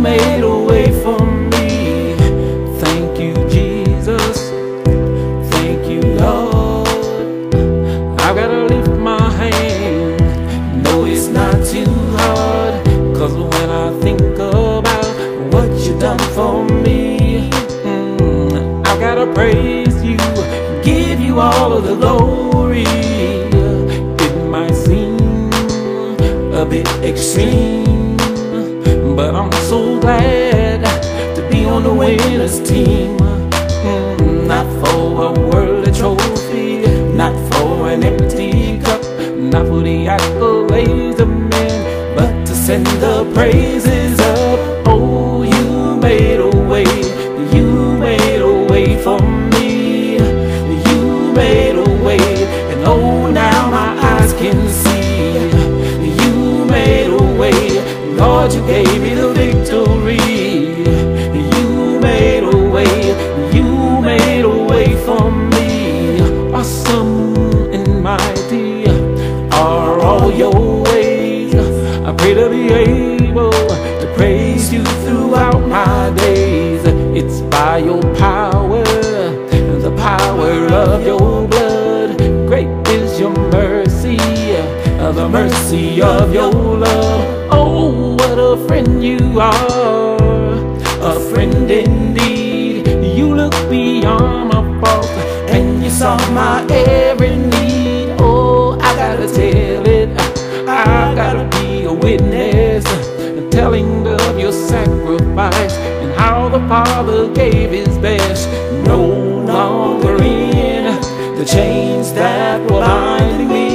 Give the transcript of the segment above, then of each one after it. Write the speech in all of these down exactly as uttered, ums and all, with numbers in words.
made a way for me. Thank you, Jesus. Thank you, Lord. I gotta lift my hand. No, it's not too hard, 'cause when I think about what you done for me, mm, I gotta praise you, give you all of the glory. It might seem a bit extreme, but I'm so glad to be on the winner's team. Mm, not for a worldly trophy, not for an empty cup, not for the accolades of men, but to send the praises up. Oh, you made a way, you made a way for me, you made a way, and oh, now my eyes can see. You made a way, Lord, you gave me the victory. You made a way, you made a way for me. Awesome and mighty are all your ways. I pray to be able to praise you throughout my days. It's by your power, the power of your blood. Great is your mercy, the mercy of your love. Oh, a friend you are, a friend indeed. You look beyond my fault, and you saw my every need. Oh, I gotta tell it, I gotta be a witness, telling of your sacrifice, and how the Father gave his best. No longer in the chains that were binding me,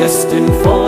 destined for